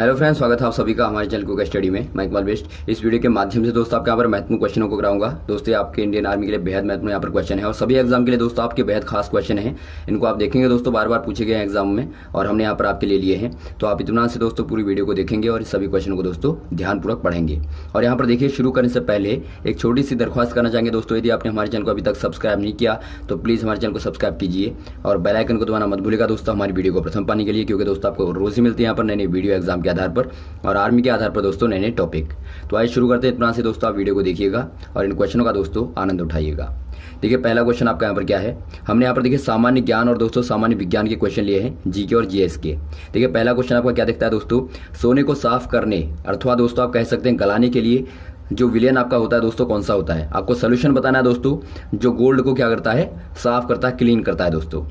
Hello friends, स्वागत है आप सभी का हमारे चैनल कुक स्टडी में। मैं इकबाल बेस्ट। इस वीडियो के माध्यम से दोस्तों आपके यहाँ पर महत्वपूर्ण क्वेश्चनों को कराऊंगा। दोस्तों आपके इंडियन आर्मी के लिए बेहद महत्वपूर्ण यहाँ पर क्वेश्चन है और सभी एग्जाम के लिए दोस्तों आपके बेहद खास क्वेश्चन है। इनको आप देखेंगे दोस्तों, बार बार पूछे गए हैं एग्जाम में और हमने यहाँ पर आपके लिए लिए हैं। तो आप इत्मीनान से दोस्तों पूरी वीडियो को देखेंगे और सभी क्वेश्चनों को दोस्तों ध्यानपूर्वक पढ़ेंगे। और यहाँ पर देखिए, शुरू करने से पहले एक छोटी सी दरख्वास्त करना चाहेंगे दोस्तों, यदि आपने हमारे चैनल को अभी तक सब्सक्राइब नहीं किया तो प्लीज़ हमारे चैनल को सब्सक्राइब कीजिए और बेल आइकन को दबाना मत भूलिएगा दोस्तों हमारी वीडियो को प्रथम पाने के लिए, क्योंकि दोस्तों आपको रोज ही मिलती है यहाँ पर नई नई वीडियो एग्जाम के आधार पर और आर्मी के आधार पर दोस्तों नए नए टॉपिक। तो आज शुरू करते हैं। इतना से दोस्तों आप वीडियो को देखिएगा और इन क्वेश्चनों का दोस्तों आनंद उठाइएगा। देखिए पहला क्वेश्चन आपका यहाँ पर क्या है, हमने यहाँ पर देखिए सामान्य ज्ञान और दोस्तों सामान्य विज्ञान के क्वेश्चन लिए हैं, जीके और जीएस के। देखिए पहला क्वेश्चन आपका क्या दिखता है दोस्तों, सोने को साफ करने अथवा दोस्तों आप कह सकते हैं गलाने के लिए जो विलेन आपका होता है दोस्तों कौन सा होता है। आपको सोल्यूशन बताना है दोस्तों, जो गोल्ड को क्या करता है, साफ करता है, क्लीन करता है दोस्तों।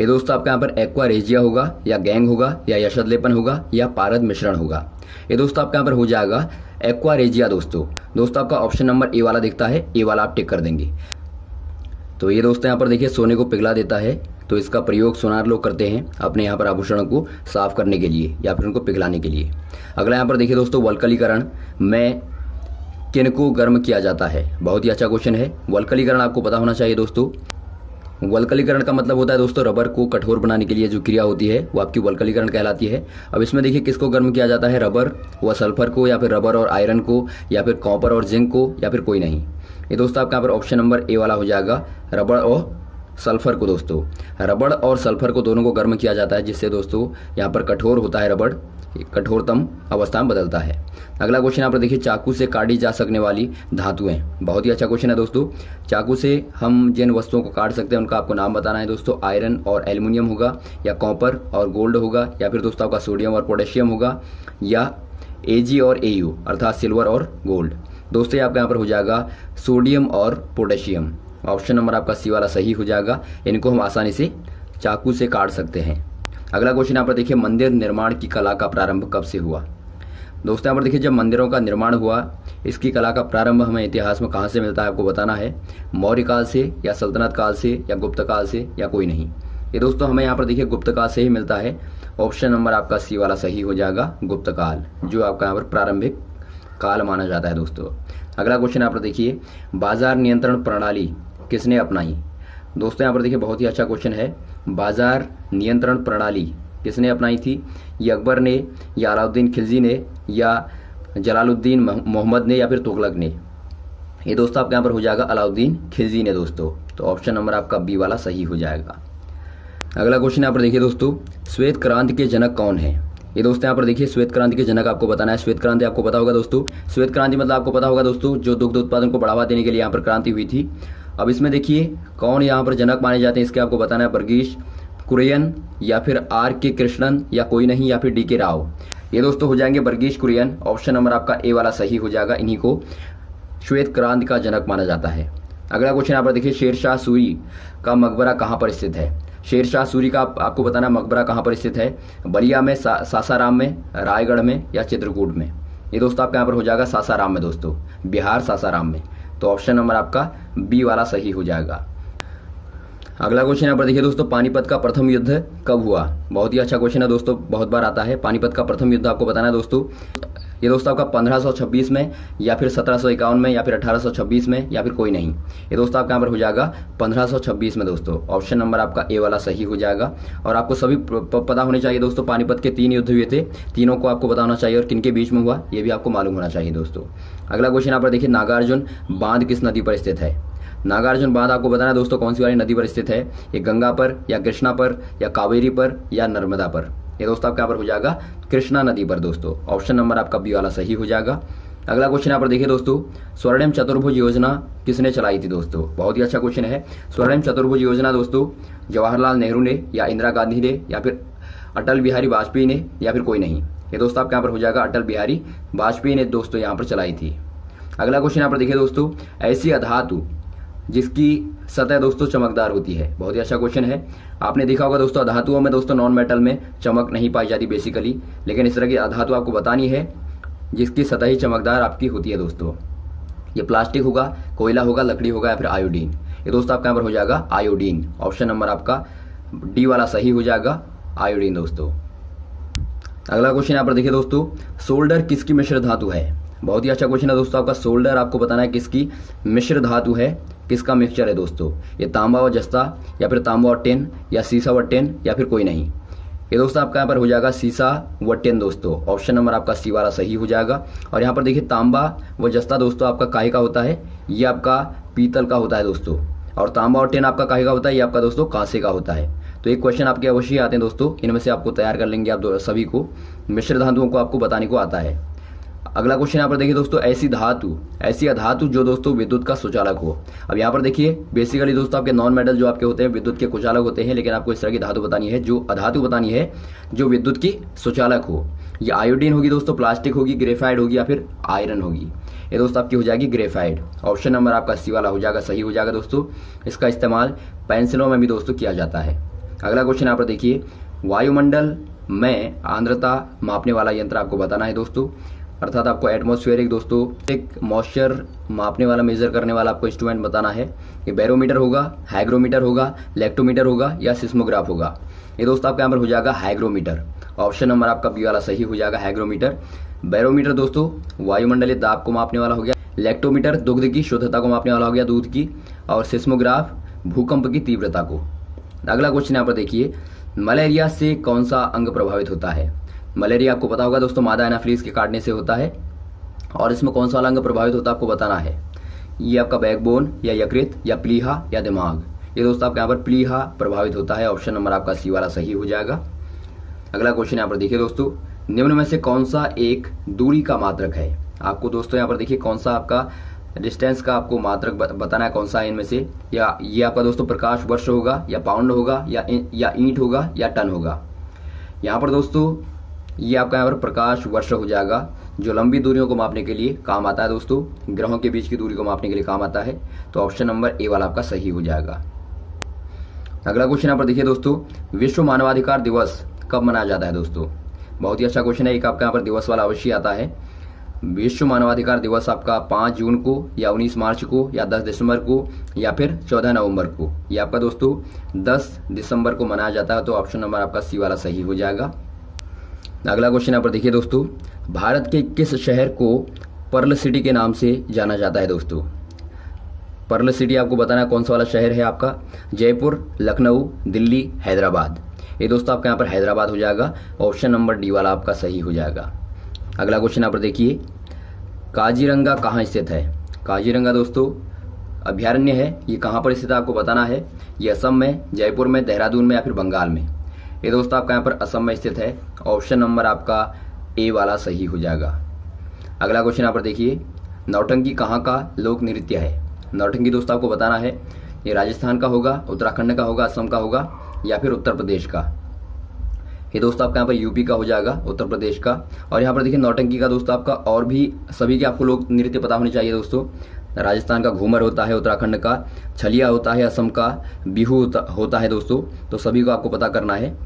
ये दोस्तों आपका यहाँ पर एक्वा रेजिया होगा या गैंग होगा या यशद लेपन होगा या पारद मिश्रण होगा। ये दोस्तों आपका यहाँ पर हो जाएगा एक्वा रेजिया दोस्तों। दोस्तों आपका ऑप्शन नंबर ए वाला दिखता है, ए वाला आप टिक कर देंगे। तो ये दोस्तों यहाँ पर देखिए सोने को पिघला देता है, तो इसका प्रयोग सोनार लोग करते हैं अपने यहाँ पर आभूषणों को साफ करने के लिए या फिर उनको पिघलाने के लिए। अगला यहाँ पर देखिए दोस्तों, वल्कलीकरण में किनको गर्म किया जाता है। बहुत ही अच्छा क्वेश्चन है। वल्कलीकरण आपको पता होना चाहिए दोस्तों। वल्कलीकरण का मतलब होता है दोस्तों रबर को कठोर बनाने के लिए जो क्रिया होती है वो आपकी वल्कलीकरण कहलाती है। अब इसमें देखिए किसको गर्म किया जाता है, रबर व सल्फर को या फिर रबर और आयरन को या फिर कॉपर और जिंक को या फिर कोई नहीं। ये दोस्तों आपका यहाँ पर ऑप्शन नंबर ए वाला हो जाएगा, रबर और सल्फर को दोस्तों। रबड़ और सल्फर को दोनों को गर्म किया जाता है जिससे दोस्तों यहाँ पर कठोर होता है रबड़, कठोरतम अवस्था में बदलता है। अगला क्वेश्चन यहाँ पर देखिए, चाकू से काटी जा सकने वाली धातुएं। बहुत ही अच्छा क्वेश्चन है दोस्तों। चाकू से हम जिन वस्तुओं को काट सकते हैं उनका आपको नाम बताना है दोस्तों। आयरन और एल्युमिनियम होगा या कॉपर और गोल्ड होगा या फिर दोस्तों आपका सोडियम और पोटेशियम होगा या Ag और Au अर्थात सिल्वर और गोल्ड। दोस्तों आपका यहाँ पर हो जाएगा सोडियम और पोटेशियम। ऑप्शन नंबर आपका सी वाला सही हो जाएगा। इनको हम आसानी से चाकू से काट सकते हैं। अगला क्वेश्चन यहाँ पर देखिए, मंदिर निर्माण की कला का प्रारंभ कब से हुआ। दोस्तों यहाँ पर देखिए, जब मंदिरों का निर्माण हुआ इसकी कला का प्रारंभ हमें इतिहास में कहाँ से मिलता है आपको बताना है, मौर्य काल से या सल्तनत काल से या गुप्त काल से या कोई नहीं। ये दोस्तों हमें यहाँ पर देखिए गुप्त काल से ही मिलता है। ऑप्शन नंबर आपका सी वाला सही हो जाएगा, गुप्त काल, जो आपका यहाँ पर प्रारंभिक काल माना जाता है दोस्तों। अगला क्वेश्चन यहाँ पर देखिए, बाजार नियंत्रण प्रणाली किसने अपनाई। दोस्तों यहाँ पर देखिए बहुत ही अच्छा क्वेश्चन है, बाजार नियंत्रण प्रणाली किसने अपनाई थी, ये अकबर ने या अलाउद्दीन खिलजी ने या जलालुद्दीन मोहम्मद ने या फिर तुगलक ने। ये दोस्तों आपके यहाँ पर हो जाएगा अलाउद्दीन खिलजी ने दोस्तों। तो ऑप्शन नंबर आपका बी वाला सही हो जाएगा। अगला क्वेश्चन यहाँ पर देखिए दोस्तों, श्वेत क्रांति के जनक कौन है। ये दोस्तों यहाँ पर देखिए श्वेत क्रांति के जनक आपको बताना है। श्वेत क्रांति आपको पता होगा दोस्तों, श्वेत क्रांति मतलब आपको पता होगा दोस्तों जो दुग्ध उत्पादन को बढ़ावा देने के लिए यहाँ पर क्रांति हुई थी। अब इसमें देखिए कौन यहाँ पर जनक माने जाते हैं, इसके आपको बताना है, वर्गीस कुरियन या फिर R.K. कृष्णन या कोई नहीं या फिर D.K. राव। ये दोस्तों हो जाएंगे वर्गीस कुरियन। ऑप्शन नंबर आपका ए वाला सही हो जाएगा। इन्हीं को श्वेत क्रांति का जनक माना जाता है। अगला क्वेश्चन यहाँ पर देखिए, शेरशाह सूरी का मकबरा कहाँ पर स्थित है। शेरशाह सूरी का आपको बताना मकबरा कहाँ पर स्थित है, बलिया में, सासाराम में, रायगढ़ में या चित्रकूट में। ये दोस्तों आपके यहाँ पर हो जाएगा सासाराम में दोस्तों, बिहार सासाराम में। तो ऑप्शन नंबर आपका बी वाला सही हो जाएगा। अगला क्वेश्चन यहाँ पर देखिए दोस्तों, पानीपत का प्रथम युद्ध कब हुआ। बहुत ही अच्छा क्वेश्चन है दोस्तों, बहुत बार आता है। पानीपत का प्रथम युद्ध आपको बताना है दोस्तों। ये दोस्तों आपका 1526 में या फिर 1751 में या फिर 1826 में या फिर कोई नहीं। ये दोस्तों आपका यहाँ पर हो जाएगा 1526 में दोस्तों। ऑप्शन नंबर आपका ए वाला सही हो जाएगा। और आपको सभी पता होने चाहिए दोस्तों, पानीपत के 3 युद्ध हुए थे, तीनों को आपको पता होना चाहिए और किन के बीच में हुआ ये भी आपको मालूम होना चाहिए दोस्तों। अगला क्वेश्चन यहाँ पर देखिए, नागार्जुन बांध किस नदी पर स्थित है। नागार्जुन बांध आपको बताना है दोस्तों कौन सी वाली नदी पर स्थित है, ये गंगा पर या कृष्णा पर या कावेरी पर या नर्मदा पर। ये दोस्तों आपका यहाँ पर हो जाएगा कृष्णा नदी पर दोस्तों। ऑप्शन नंबर आपका बी वाला सही हो जाएगा। अगला क्वेश्चन यहाँ पर देखिए दोस्तों, स्वर्णिम चतुर्भुज योजना किसने चलाई थी दोस्तों। बहुत ही अच्छा क्वेश्चन है। स्वर्णिम चतुर्भुज योजना दोस्तों जवाहरलाल नेहरू ने या इंदिरा गांधी ने या फिर अटल बिहारी वाजपेयी ने या फिर कोई नहीं। ये दोस्तों आपके यहाँ पर हो जाएगा अटल बिहारी वाजपेयी ने दोस्तों यहाँ पर चलाई थी। अगला क्वेश्चन यहाँ पर देखिए दोस्तों, ऐसी अधातु जिसकी सतह दोस्तों चमकदार होती है। बहुत ही अच्छा क्वेश्चन है। आपने देखा होगा दोस्तों अधातुओं में दोस्तों नॉन मेटल में चमक नहीं पाई जाती बेसिकली, लेकिन इस तरह की अधातु आपको बतानी है जिसकी सतह ही चमकदार आपकी होती है दोस्तों। ये प्लास्टिक होगा, कोयला होगा, लकड़ी होगा या फिर आयोडीन। ये दोस्तों आपका यहाँ पर हो जाएगा आयोडीन। ऑप्शन नंबर आपका डी वाला सही हो जाएगा, आयोडीन दोस्तों। अगला क्वेश्चन यहाँ पर देखिए दोस्तों, सोल्डर किसकी मिश्र धातु है। बहुत ही अच्छा क्वेश्चन है दोस्तों आपका। सोल्डर आपको बताना है किसकी मिश्र धातु है, किसका मिक्सचर है दोस्तों। ये तांबा और जस्ता या फिर तांबा और टिन या सीसा और टिन या फिर कोई नहीं। ये दोस्तों आपका यहाँ पर हो जाएगा सीसा व टिन दोस्तों। ऑप्शन नंबर आपका सी वाला सही हो जाएगा। और यहाँ पर देखिए तांबा व जस्ता दोस्तों आपका काहे का होता है, ये आपका पीतल का होता है दोस्तों। और तांबा और टिन आपका काहे का होता है, ये आपका दोस्तों कांसे का होता है। तो एक क्वेश्चन आपके अवश्य आते हैं दोस्तों, इनमें से आपको तैयार कर लेंगे आप सभी को, मिश्र धातुओं को आपको बताने को आता है। अगला क्वेश्चन यहाँ पर देखिए दोस्तों, ऐसी अधातु जो दोस्तों विद्युत का सुचालक हो। अब यहाँ पर देखिए बेसिकली दोस्तों आपके नॉन मेटल जो आपके होते हैं विद्युत के कुचालक होते हैं, लेकिन आपको इस तरह की धातु बतानी है, जो अधातु बतानी है जो विद्युत की सुचालक हो। ये आयोडीन होगी दोस्तों, प्लास्टिक होगी, ग्रेफाइड होगी या फिर आयरन होगी। ये दोस्तों आपकी हो जाएगी ग्रेफाइड। ऑप्शन नंबर आपका सी वाला हो जाएगा, सही हो जाएगा दोस्तों। इसका इस्तेमाल पेंसिलों में भी दोस्तों किया जाता है। अगला क्वेश्चन यहाँ पर देखिए, वायुमंडल में आर्द्रता मापने वाला यंत्र आपको बताना है दोस्तों। अर्थात आपको एटमॉस्फेरिक दोस्तों एक मॉइस्चर मापने वाला, मेजर करने वाला आपको इंस्ट्रूमेंट बताना है। ये बैरोमीटर होगा, हाइग्रोमीटर होगा, लैक्टोमीटर होगा या सिस्मोग्राफ होगा। ये दोस्तों आपका यहाँ पर हो जाएगा हाइग्रोमीटर। ऑप्शन नंबर आपका बी वाला सही हो जाएगा, हाइग्रोमीटर। बैरोमीटर दोस्तों वायुमंडलीय दाब को मापने वाला हो गया। लैक्टोमीटर दुग्ध की शुद्धता को मापने वाला हो गया, दूध की। और सिस्मोग्राफ भूकंप की तीव्रता को। अगला क्वेश्चन यहाँ पर देखिए, मलेरिया से कौन सा अंग प्रभावित होता है। मलेरिया आपको पता होगा दोस्तों मादा एनाफिलीज के काटने से होता है। और इसमें कौन सा वाला अंग प्रभावित होता है आपको बताना है। ये आपका बैकबोन या यकृत या प्लीहा या दिमाग। ये दोस्तों आपके यहाँ पर प्लीहा प्रभावित होता है। ऑप्शन नंबर आपका सी वाला सही हो जाएगा। अगला क्वेश्चन यहाँ पर देखिए दोस्तों, निम्न में से कौन सा एक दूरी का मात्रक है। आपको दोस्तों यहाँ पर देखिए कौन सा आपका डिस्टेंस का आपको मात्रक बताना है, कौन सा इनमें से। या ये आपका दोस्तों प्रकाश वर्ष होगा या पाउंड होगा या ईंट होगा या टन होगा। यहाँ पर दोस्तों ये आपका यहाँ पर प्रकाश वर्ष हो जाएगा, जो लंबी दूरियों को मापने के लिए काम आता है दोस्तों, ग्रहों के बीच की दूरी को मापने के लिए काम आता है। तो ऑप्शन नंबर ए वाला आपका सही हो जाएगा। अगला क्वेश्चन यहाँ पर देखिए दोस्तों, विश्व मानवाधिकार दिवस कब मनाया जाता है दोस्तों। बहुत ही अच्छा क्वेश्चन है, एक आपका यहाँ पर दिवस वाला अवश्य आता है। विश्व मानवाधिकार दिवस आपका 5 जून को या 19 मार्च को या 10 दिसंबर को या फिर 14 नवंबर को। ये आपका दोस्तों 10 दिसंबर को मनाया जाता है। तो ऑप्शन नंबर आपका सी वाला सही हो जाएगा। अगला क्वेश्चन यहाँ पर देखिए दोस्तों, भारत के किस शहर को पर्ल सिटी के नाम से जाना जाता है दोस्तों। पर्ल सिटी आपको बताना कौन सा वाला शहर है आपका, जयपुर, लखनऊ, दिल्ली, हैदराबाद। ये दोस्तों आपका यहाँ पर हैदराबाद हो जाएगा। ऑप्शन नंबर डी वाला आपका सही हो जाएगा। अगला क्वेश्चन यहाँ पर देखिए, काजीरंगा कहाँ स्थित है। काजीरंगा दोस्तों अभ्यारण्य है, ये कहाँ पर स्थित है आपको बताना है। ये असम में, जयपुर में, देहरादून में या फिर बंगाल में। ये दोस्तों आपका यहाँ पर असम में स्थित है। ऑप्शन नंबर आपका ए वाला सही हो जाएगा। अगला क्वेश्चन यहाँ पर देखिए, नौटंकी कहाँ का लोक नृत्य है। नौटंकी दोस्तों आपको बताना है, ये राजस्थान का होगा, उत्तराखंड का होगा, असम का होगा या फिर उत्तर प्रदेश का। ये दोस्तों आपका यहाँ पर यूपी का हो जाएगा, उत्तर प्रदेश का। और यहाँ पर देखिए नौटंकी का दोस्तों आपका और भी सभी के आपको लोक नृत्य पता होने चाहिए दोस्तों। राजस्थान का घूमर होता है, उत्तराखंड का छलिया होता है, असम का बिहू होता है दोस्तों। तो सभी को आपको पता करना है।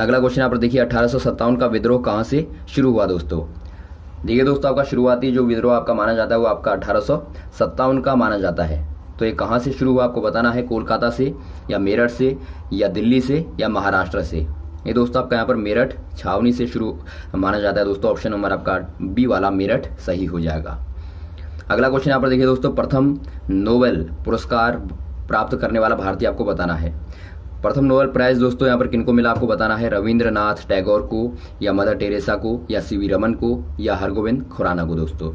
अगला क्वेश्चन यहाँ पर देखिए, 1857 का विद्रोह कहाँ से शुरू हुआ दोस्तों। देखिए दोस्तों आपका शुरुआती जो विद्रोह आपका माना जाता है वो आपका 1857 का माना जाता है। तो ये कहाँ से शुरू हुआ आपको बताना है, कोलकाता से या मेरठ से या दिल्ली से या महाराष्ट्र से। ये दोस्तों आपका यहाँ पर मेरठ छावनी से शुरू माना जाता है दोस्तों। ऑप्शन नंबर आपका बी वाला मेरठ सही हो जाएगा। अगला क्वेश्चन यहाँ पर देखिए दोस्तों, प्रथम नोबेल पुरस्कार प्राप्त करने वाला भारतीय आपको बताना है। प्रथम नोबेल प्राइज दोस्तों यहाँ पर किनको मिला आपको बताना है, रविंद्रनाथ टैगोर को या मदर टेरेसा को या सीवी रमन को या हरगोविंद खुराना को दोस्तों।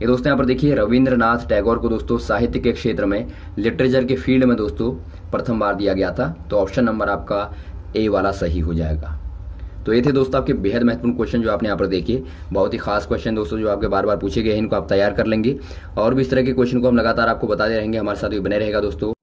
ये दोस्तों यहाँ पर देखिए रविंद्रनाथ टैगोर को दोस्तों साहित्य के क्षेत्र में, लिटरेचर के फील्ड में दोस्तों प्रथम बार दिया गया था। तो ऑप्शन नंबर आपका ए वाला सही हो जाएगा। तो ये थे दोस्तों आपके बेहद महत्वपूर्ण क्वेश्चन जो आपने यहाँ पर देखे। बहुत ही खास क्वेश्चन दोस्तों जो आपके बार बार पूछे गए हैं, इनको आप तैयार कर लेंगे। और भी इस तरह के क्वेश्चन को हम लगातार आपको बताते रहेंगे, हमारे साथ भी बने रहेगा दोस्तों।